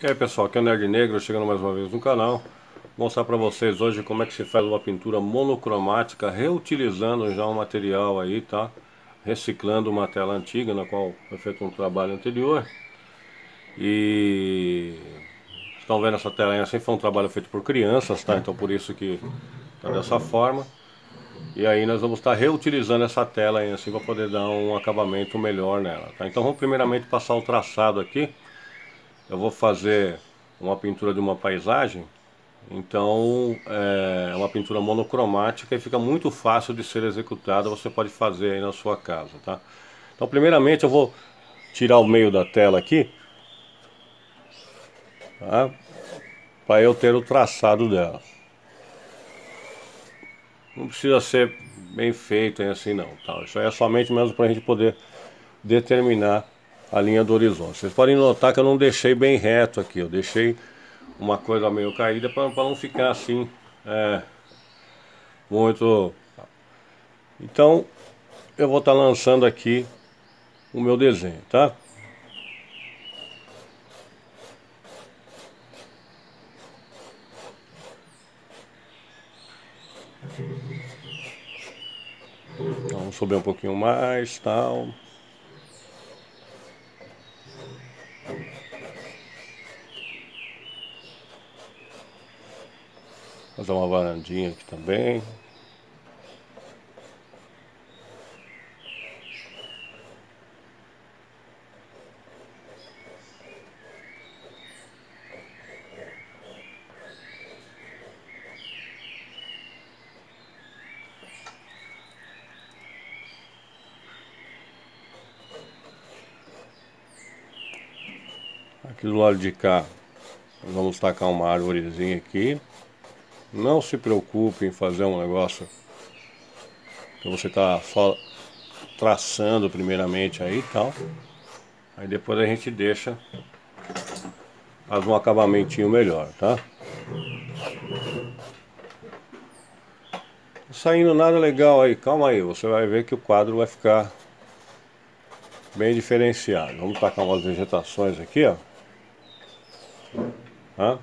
E aí pessoal, aqui é o Nerd Negro, chegando mais uma vez no canal. Vou mostrar para vocês hoje como é que se faz uma pintura monocromática, reutilizando já um material aí, tá? Reciclando uma tela antiga, na qual foi feito um trabalho anterior. E estão vendo essa telinha assim, foi um trabalho feito por crianças, tá? Então por isso que tá dessa forma. E aí nós vamos estar reutilizando essa tela aí assim, para poder dar um acabamento melhor nela, tá? Então vamos primeiramente passar o traçado aqui. Eu vou fazer uma pintura de uma paisagem, então é uma pintura monocromática e fica muito fácil de ser executada, você pode fazer aí na sua casa, tá? Então primeiramente eu vou tirar o meio da tela aqui, tá? Para eu ter o traçado dela. Não precisa ser bem feito hein, assim não, tá? Isso aí é somente mesmo para a gente poder determinar a linha do horizonte. Vocês podem notar que eu não deixei bem reto aqui, eu deixei uma coisa meio caída para não ficar assim muito. Então eu vou estar lançando aqui o meu desenho, tá? Então, vamos subir um pouquinho mais, tal. Fazer uma varandinha aqui também. Aqui do lado de cá, nós vamos tacar uma árvorezinha aqui. Não se preocupe em fazer um negócio que você está só traçando primeiramente aí e tal. Aí depois a gente deixa, faz um acabamentinho melhor, tá? Não saindo nada legal aí, calma aí, você vai ver que o quadro vai ficar bem diferenciado. Vamos tacar umas vegetações aqui, ó. Tá?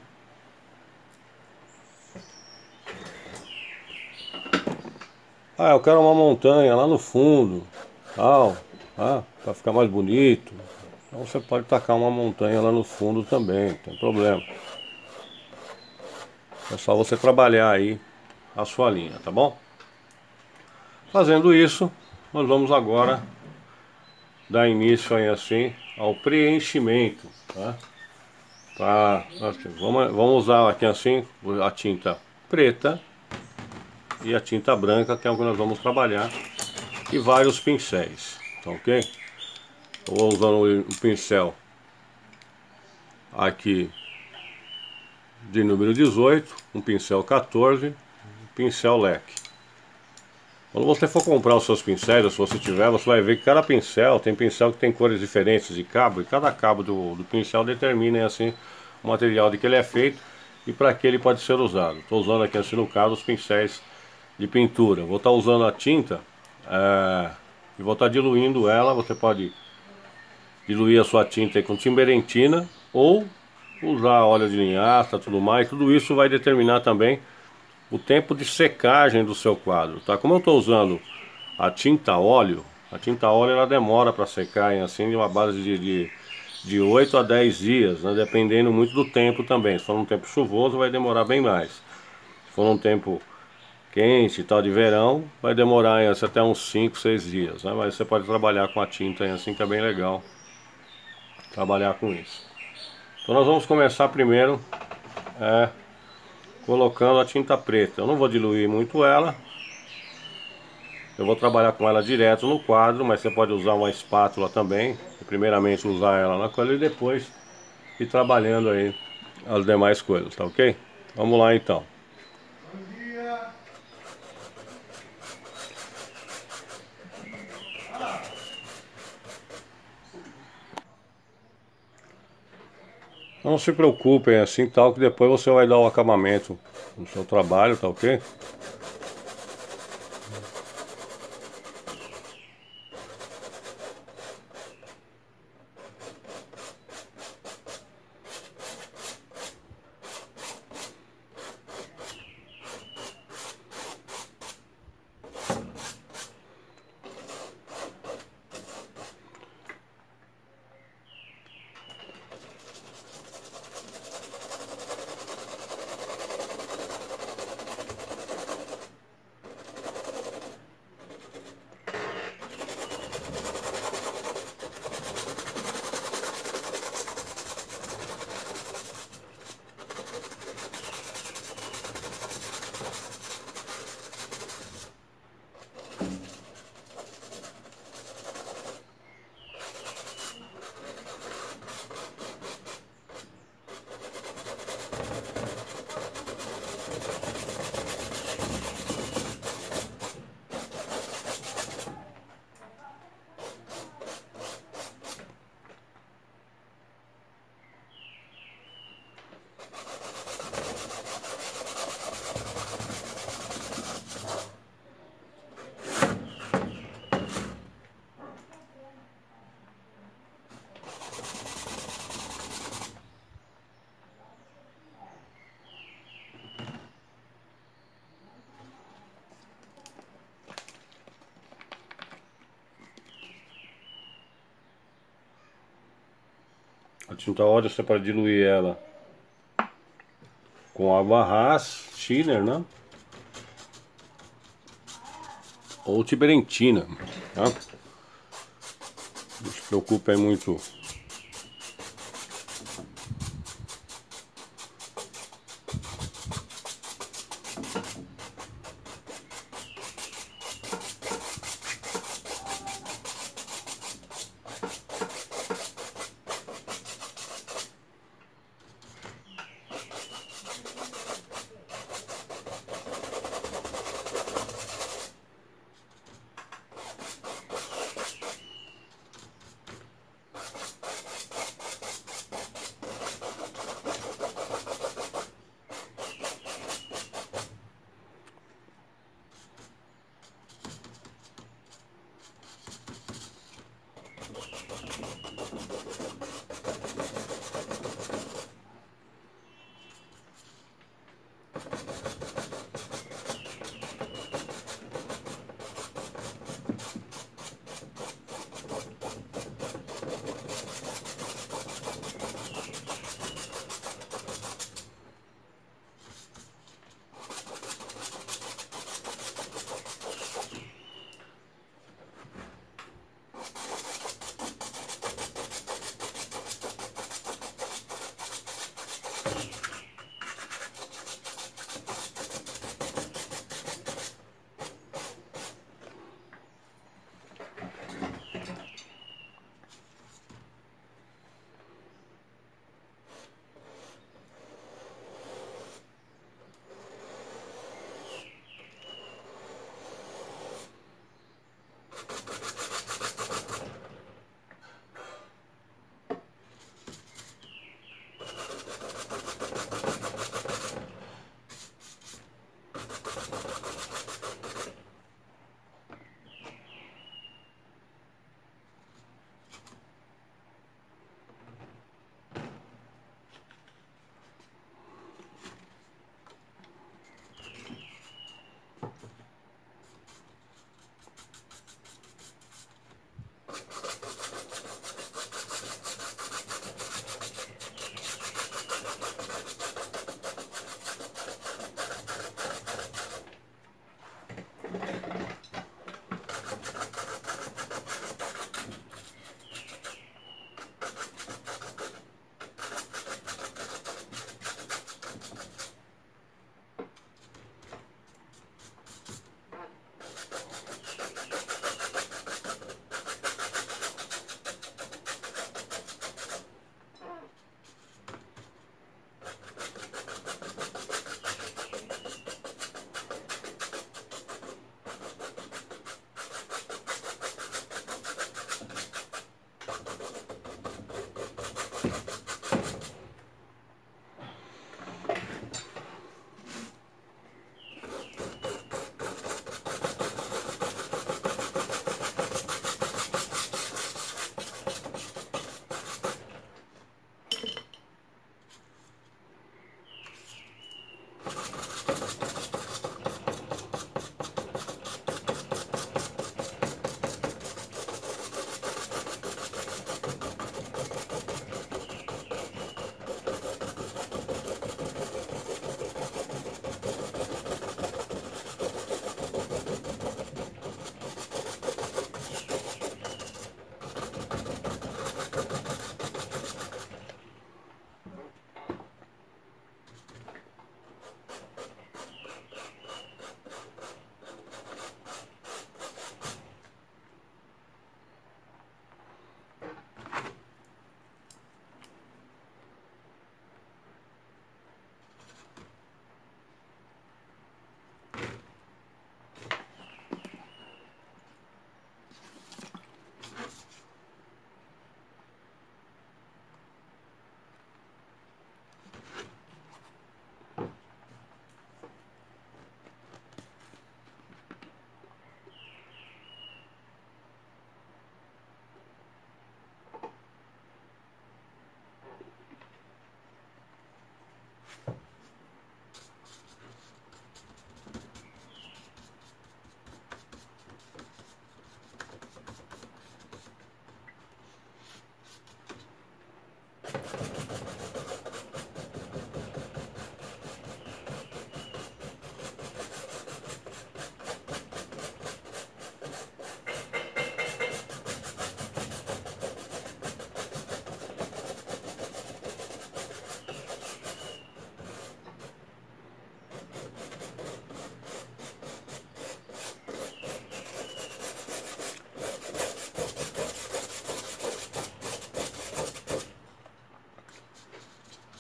Ah, eu quero uma montanha lá no fundo, tal, tá? Para ficar mais bonito. Então você pode tacar uma montanha lá no fundo também, não tem problema. É só você trabalhar aí a sua linha, tá bom? Fazendo isso, nós vamos agora dar início aí assim ao preenchimento, tá? Vamos usar aqui assim a tinta preta e a tinta branca, que é o que nós vamos trabalhar, e vários pincéis, tá ok? Eu vou usando um pincel aqui de número 18, um pincel 14, um pincel leque. Quando você for comprar os seus pincéis, se você tiver, você vai ver que cada pincel, tem pincel que tem cores diferentes de cabo, e cada cabo do pincel determina assim o material de que ele é feito e para que ele pode ser usado. Estou usando aqui assim no caso os pincéis de pintura. Vou estar usando a tinta e vou estar diluindo ela. Você pode diluir a sua tinta com Timberentina ou usar óleo de linhaça, tudo mais. Tudo isso vai determinar também o tempo de secagem do seu quadro, tá? Como eu estou usando a tinta óleo ela demora para secar hein, assim, de uma base de 8 a 10 dias, né? Dependendo muito do tempo também. Se for um tempo chuvoso vai demorar bem mais. Se for um tempo quente e tal, de verão, vai demorar hein, até uns 5, 6 dias, né? Mas você pode trabalhar com a tinta hein, assim, que é bem legal trabalhar com isso. Então nós vamos começar primeiro colocando a tinta preta. Eu não vou diluir muito ela, eu vou trabalhar com ela direto no quadro, mas você pode usar uma espátula também, primeiramente usar ela na cola e depois ir trabalhando aí as demais coisas, tá ok? Vamos lá então. Não se preocupem assim tal, que depois você vai dar o acabamento no seu trabalho, tá ok? a tinta óleo é para diluir ela com água Haas, Schiller, né? Ou Tiberentina, tá? Não se preocupe aí muito.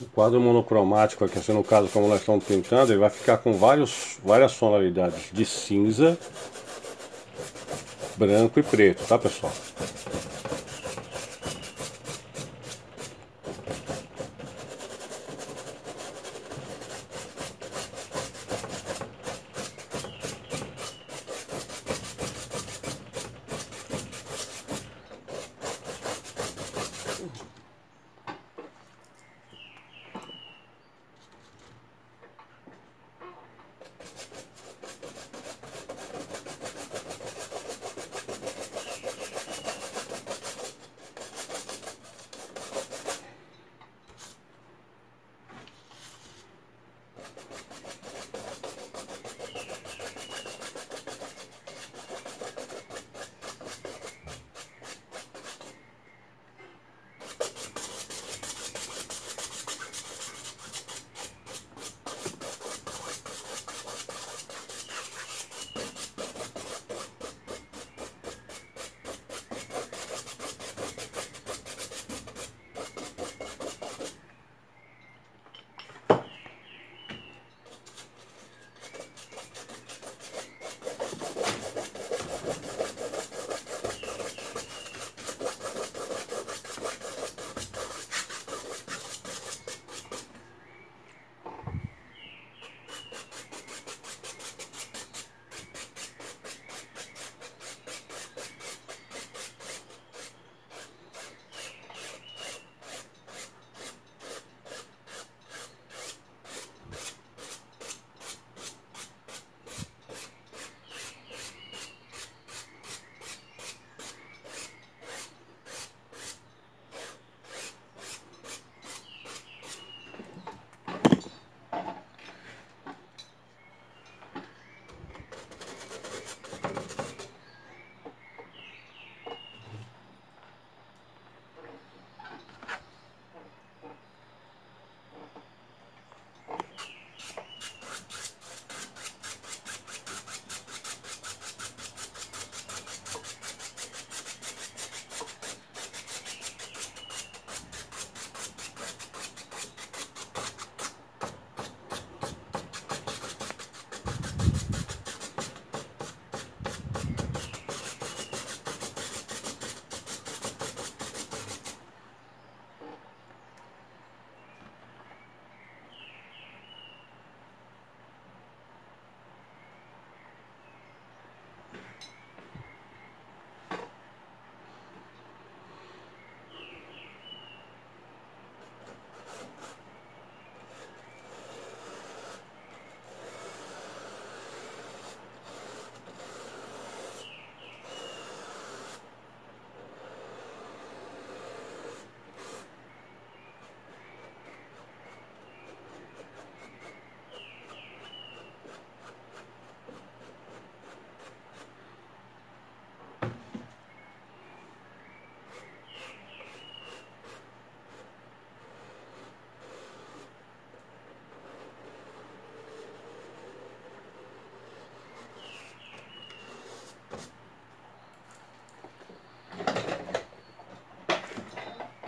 O quadro monocromático aqui, assim, no caso como nós estamos pintando, ele vai ficar com várias tonalidades de cinza, branco e preto, tá, pessoal?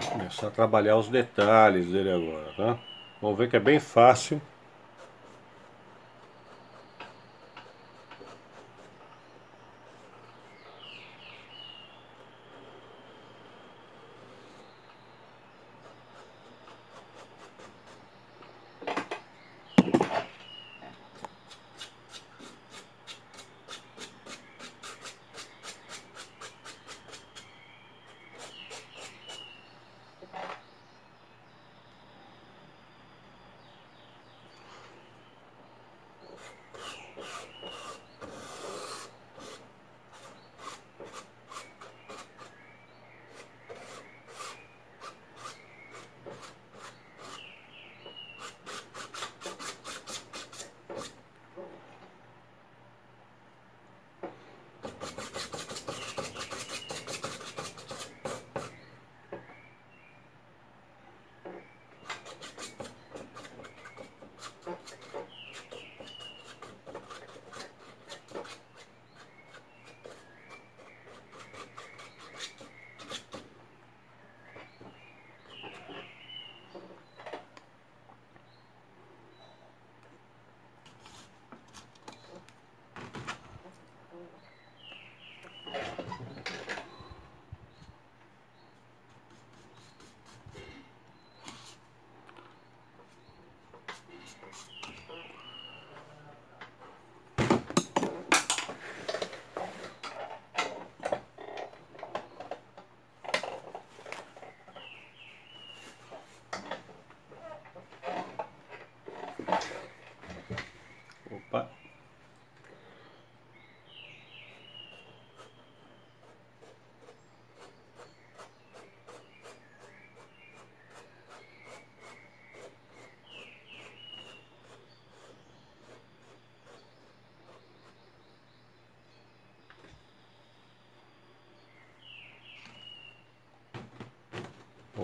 Começar a trabalhar os detalhes dele agora, tá? Vamos ver que é bem fácil.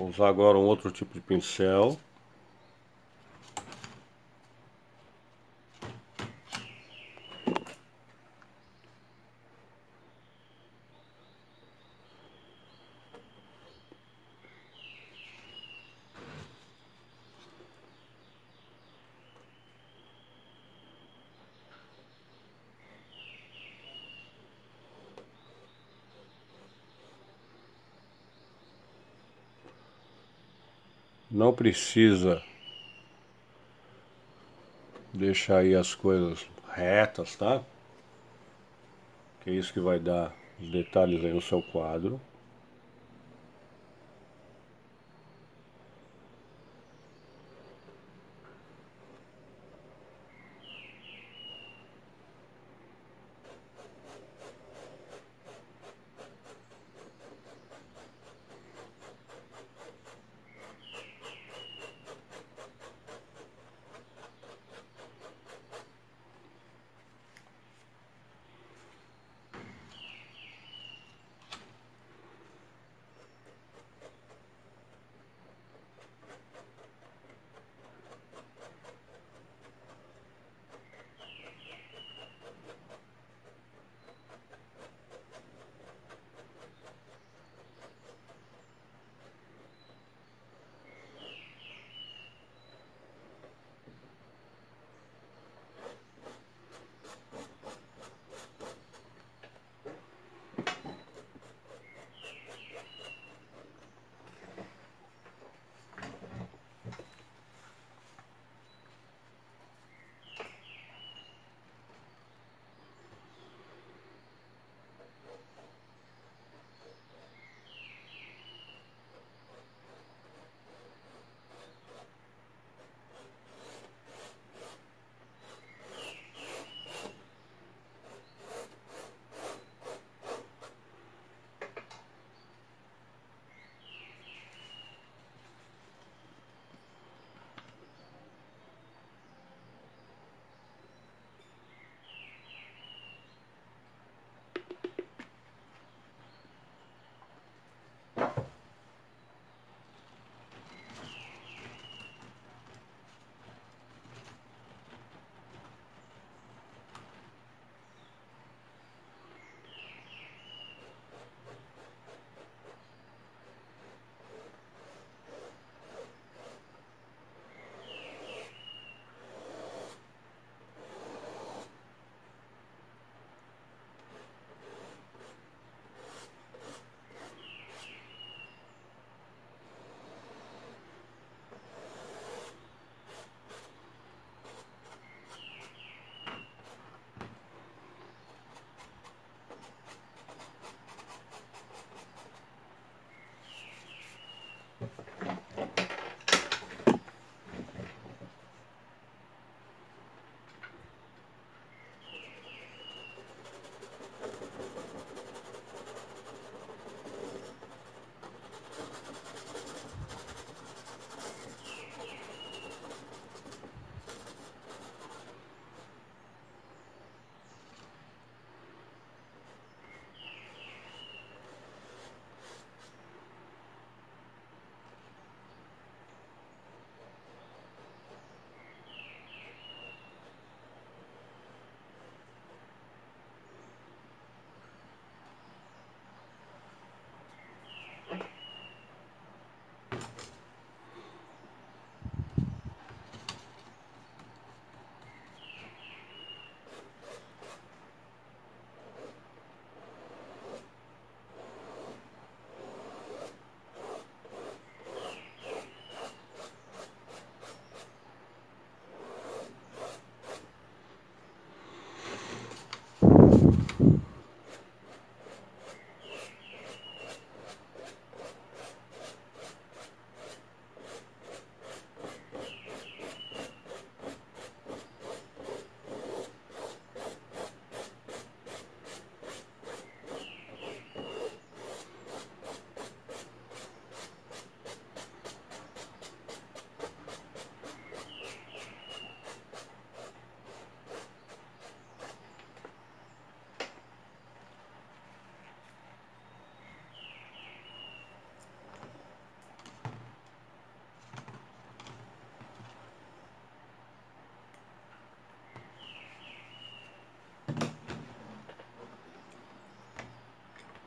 Vou usar agora um outro tipo de pincel. Não precisa deixar aí as coisas retas, tá? Que é isso que vai dar os detalhes aí no seu quadro.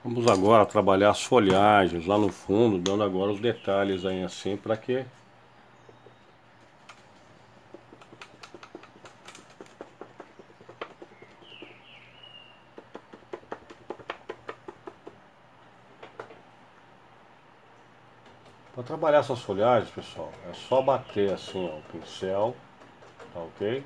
Vamos agora trabalhar as folhagens lá no fundo, dando agora os detalhes aí assim, para que para trabalhar essas folhagens, pessoal, é só bater assim, ó, o pincel, tá ok?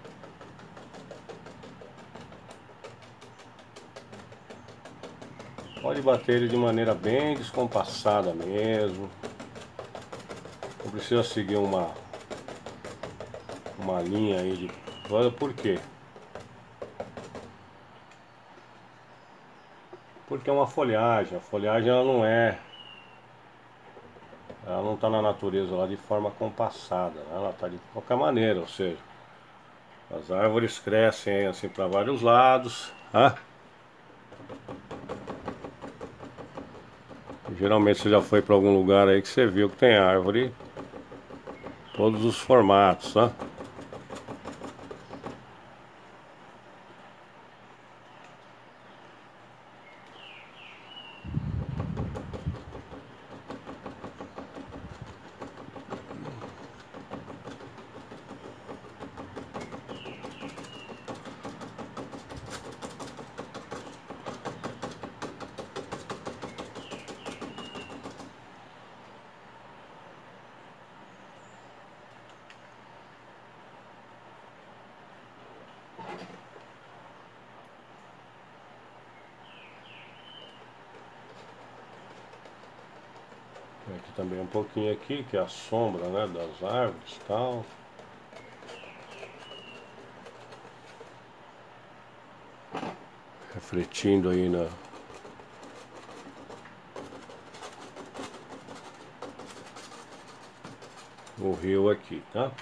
Pode bater ele de maneira bem descompassada mesmo. Não precisa seguir uma linha aí de... Olha por quê? Porque é uma folhagem. A folhagem ela não é... Ela não está na natureza lá de forma compassada, né? Ela está de qualquer maneira, ou seja, as árvores crescem assim para vários lados, tá? Geralmente você já foi para algum lugar aí que você viu que tem árvore, todos os formatos, tá? Aqui também um pouquinho aqui, que é a sombra, né, das árvores e tal. Refletindo aí na... no rio aqui, tá?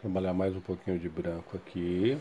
Trabalhar mais um pouquinho de branco aqui.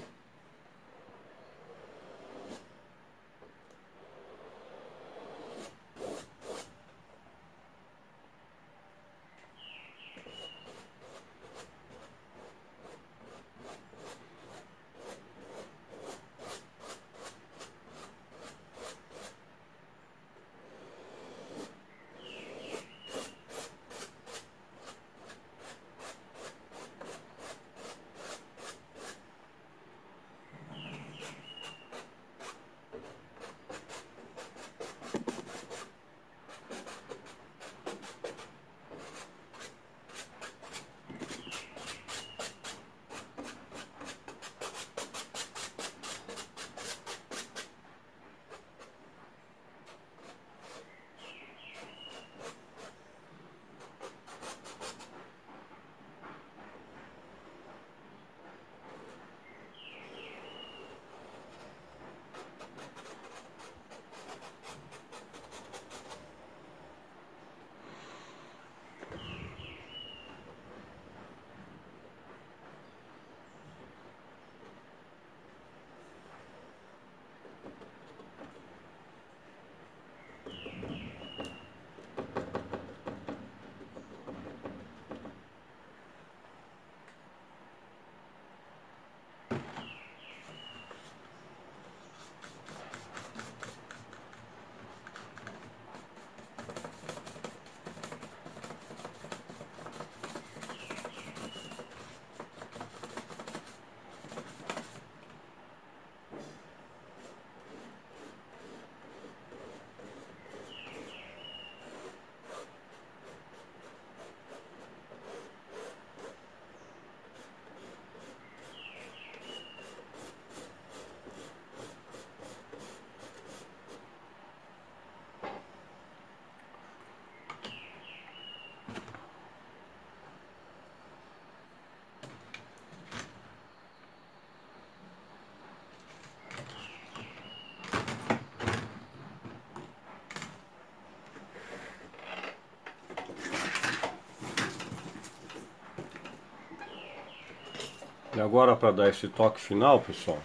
E agora, para dar esse toque final, pessoal,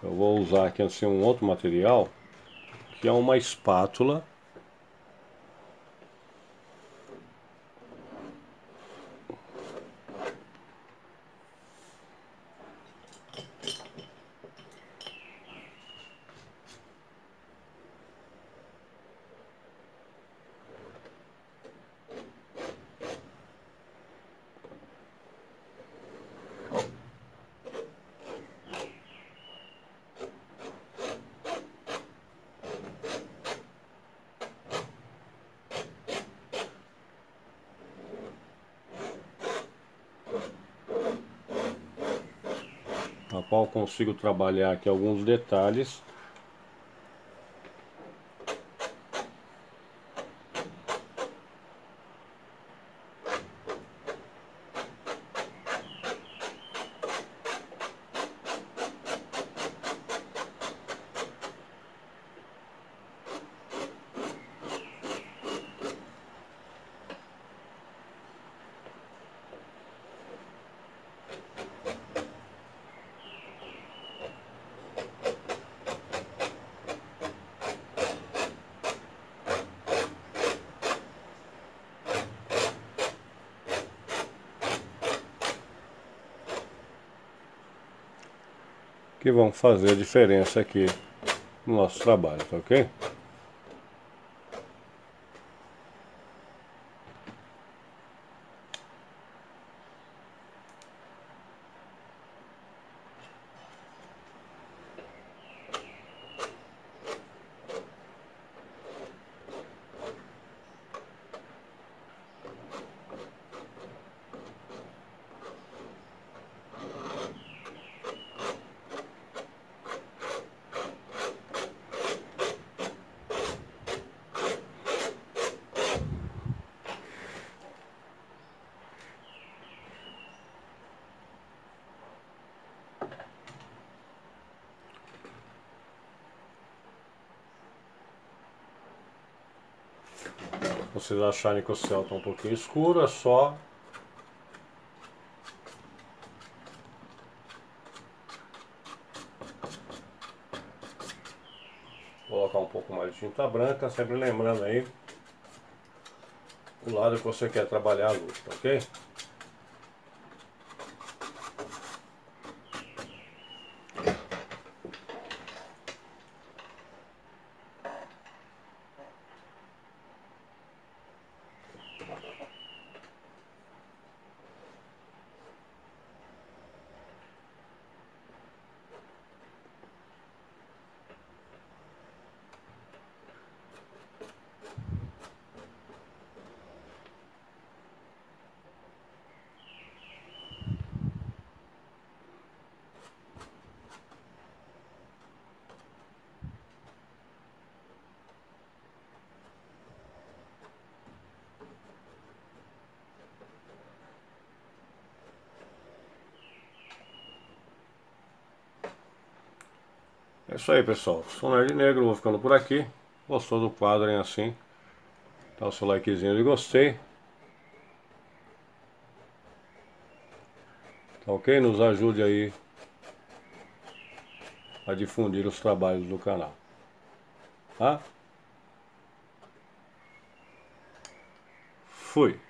eu vou usar aqui assim um outro material, que é uma espátula. Na qual consigo trabalhar aqui alguns detalhes. Que vão fazer a diferença aqui no nosso trabalho, tá ok? Se vocês acharem que o céu está um pouquinho escuro, é só colocar um pouco mais de tinta branca, sempre lembrando aí o lado que você quer trabalhar a luz, tá ok? É isso aí, pessoal. Sou Nerd Negro, vou ficando por aqui. Gostou do quadro, hein, assim? Dá o seu likezinho de gostei. Tá ok? Nos ajude aí a difundir os trabalhos do canal. Tá? Fui.